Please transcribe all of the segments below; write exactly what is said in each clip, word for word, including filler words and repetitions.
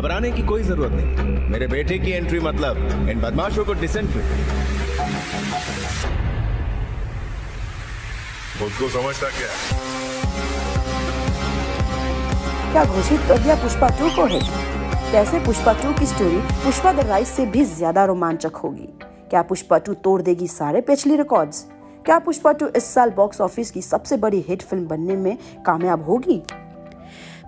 घबराने की कोई जरूरत नहीं। मेरे बेटे की एंट्री मतलब इन बदमाशों को डिसेंट्री। खुद को समझता क्या? क्या घोषित कर दिया पुष्पा टू को है? कैसे पुष्पा टू की स्टोरी पुष्पा द राइज से भी ज्यादा रोमांचक होगी? क्या पुष्पा टू तोड़ देगी सारे पिछले रिकॉर्ड्स? क्या पुष्पा टू इस साल बॉक्स ऑफिस की सबसे बड़ी हिट फिल्म बनने में कामयाब होगी?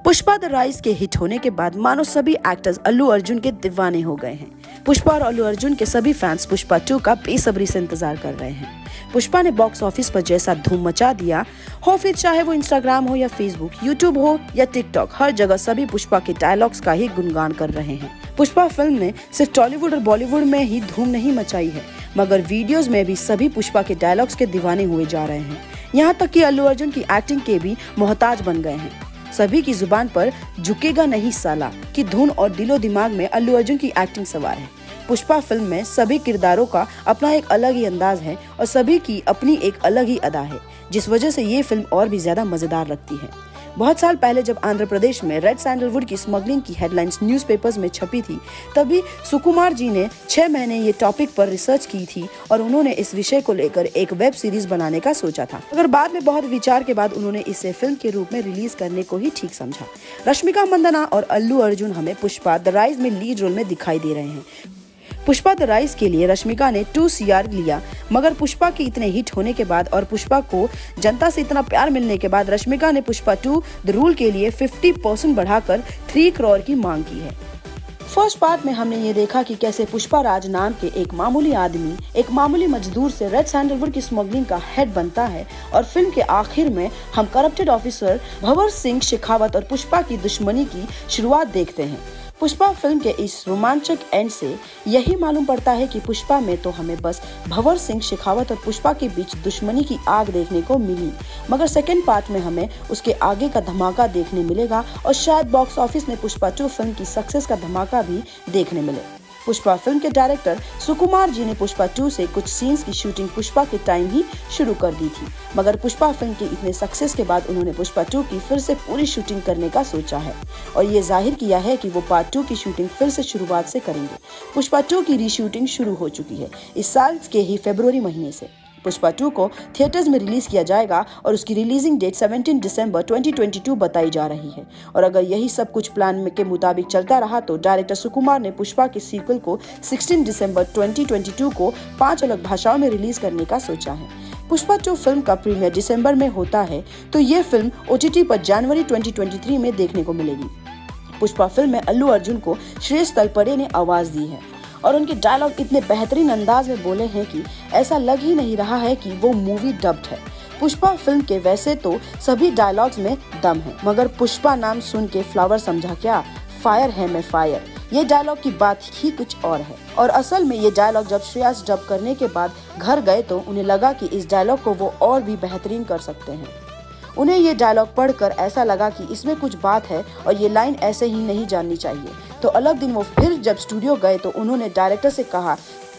पुष्पा द राइज के हिट होने के बाद मानो सभी एक्टर्स अल्लू अर्जुन के दीवाने हो गए हैं। पुष्पा और अल्लू अर्जुन के सभी फैंस पुष्पा टू का बेसब्री से इंतजार कर रहे हैं। पुष्पा ने बॉक्स ऑफिस पर जैसा धूम मचा दिया हो, फिर चाहे वो इंस्टाग्राम हो या फेसबुक, यूट्यूब हो या टिकटॉक, हर जगह सभी पुष्पा के डायलॉग्स का ही गुणगान कर रहे हैं। पुष्पा फिल्म ने सिर्फ टॉलीवुड और बॉलीवुड में ही धूम नहीं मचाई है, मगर वीडियोस में भी सभी पुष्पा के डायलॉग्स के दीवाने हुए जा रहे हैं। यहाँ तक कि अल्लू अर्जुन की एक्टिंग के भी मोहताज बन गए हैं। सभी की जुबान पर झुकेगा नहीं साला की धुन और दिलो दिमाग में अल्लू अर्जुन की एक्टिंग सवार है। पुष्पा फिल्म में सभी किरदारों का अपना एक अलग ही अंदाज है और सभी की अपनी एक अलग ही अदा है, जिस वजह से ये फिल्म और भी ज्यादा मजेदार लगती है। बहुत साल पहले जब आंध्र प्रदेश में रेड सैंडलवुड की स्मगलिंग की हेडलाइंस न्यूज़पेपर्स में छपी थी, तभी सुकुमार जी ने छह महीने ये टॉपिक पर रिसर्च की थी और उन्होंने इस विषय को लेकर एक वेब सीरीज बनाने का सोचा था, मगर बाद में बहुत विचार के बाद उन्होंने इसे फिल्म के रूप में रिलीज करने को ही ठीक समझा। रश्मिका मंदन्ना और अल्लू अर्जुन हमें पुष्पा द राइज में लीड रोल में दिखाई दे रहे हैं। पुष्पा द राइज के लिए रश्मिका ने टू सीआर लिया, मगर पुष्पा के इतने हिट होने के बाद और पुष्पा को जनता से इतना प्यार मिलने के बाद रश्मिका ने पुष्पा टू द रूल के लिए पचास परसेंट बढ़ाकर थ्री करोड़ की मांग की है। फर्स्ट पार्ट में हमने ये देखा कि कैसे पुष्पा राज नाम के एक मामूली आदमी एक मामूली मजदूर से रेड सैंडलवुड की स्मगलिंग का हेड बनता है, और फिल्म के आखिर में हम करप्टेड ऑफिसर भंवर सिंह शेखावत और पुष्पा की दुश्मनी की शुरुआत देखते हैं। पुष्पा फिल्म के इस रोमांचक एंड से यही मालूम पड़ता है कि पुष्पा में तो हमें बस भंवर सिंह शेखावत और पुष्पा के बीच दुश्मनी की आग देखने को मिली, मगर सेकंड पार्ट में हमें उसके आगे का धमाका देखने मिलेगा और शायद बॉक्स ऑफिस में पुष्पा टू फिल्म की सक्सेस का धमाका भी देखने मिले। पुष्पा फिल्म के डायरेक्टर सुकुमार जी ने पुष्पा टू से कुछ सीन्स की शूटिंग पुष्पा के टाइम ही शुरू कर दी थी, मगर पुष्पा फिल्म के इतने सक्सेस के बाद उन्होंने पुष्पा टू की फिर से पूरी शूटिंग करने का सोचा है और ये जाहिर किया है कि वो पार्ट टू की शूटिंग फिर से शुरुआत से करेंगे। पुष्पा टू की रीशूटिंग शुरू हो चुकी है इस साल के ही फरवरी महीने से। पुष्पा टू को थिएटर्स में रिलीज किया जाएगा और उसकी रिलीजिंग डेट सत्रह दिसंबर दो हज़ार बाईस बताई जा रही है, और अगर यही सब कुछ प्लान के मुताबिक चलता रहा तो डायरेक्टर सुकुमार ने पुष्पा के सीक्वल को सोलह दिसंबर दो हज़ार बाईस को पांच अलग भाषाओं में रिलीज करने का सोचा है। पुष्पा टू फिल्म का प्रीमियर दिसंबर में होता है, तो ये फिल्म ओटीटी पर जनवरी दो हज़ार तेईस में देखने को मिलेगी। पुष्पा फिल्म में अल्लू अर्जुन को श्रेयस तलपड़े ने आवाज दी है और उनके डायलॉग इतने बेहतरीन अंदाज में बोले हैं कि ऐसा लग ही नहीं रहा है कि वो मूवी डब्ड है। पुष्पा फिल्म के वैसे तो सभी डायलॉग्स में दम है, मगर पुष्पा नाम सुन के फ्लावर समझा क्या? फायर है मैं फायर, ये डायलॉग की बात ही कुछ और है। और असल में ये डायलॉग जब श्रेयस डब करने के बाद घर गए तो उन्हें लगा कि इस डायलॉग को वो और भी बेहतरीन कर सकते हैं। उन्हें ये डायलॉग पढ़कर ऐसा लगा कि इसमें कुछ बात है और ये लाइन ऐसे ही नहीं जाननी चाहिए, तो अलग दिन वो फिर जब स्टूडियो गए तो उन्होंने डायरेक्टर से कहा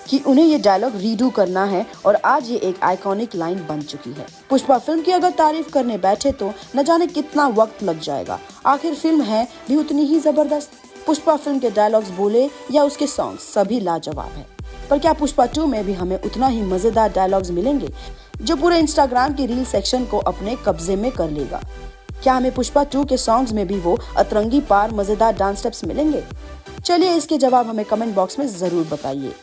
कि उन्हें ये डायलॉग रीडू करना है, और आज ये एक आइकॉनिक लाइन बन चुकी है। पुष्पा फिल्म की अगर तारीफ करने बैठे तो न जाने कितना वक्त लग जाएगा, आखिर फिल्म है भी उतनी ही जबरदस्त। पुष्पा फिल्म के डायलॉग्स बोले या उसके सॉन्ग सभी लाजवाब है, पर क्या पुष्पा टू में भी हमें उतना ही मजेदार डायलॉग्स मिलेंगे जो पूरे इंस्टाग्राम के रील सेक्शन को अपने कब्जे में कर लेगा? क्या हमें पुष्पा टू के सॉन्ग्स में भी वो अतरंगी पार मजेदार डांस स्टेप्स मिलेंगे? चलिए इसके जवाब हमें कमेंट बॉक्स में जरूर बताइए।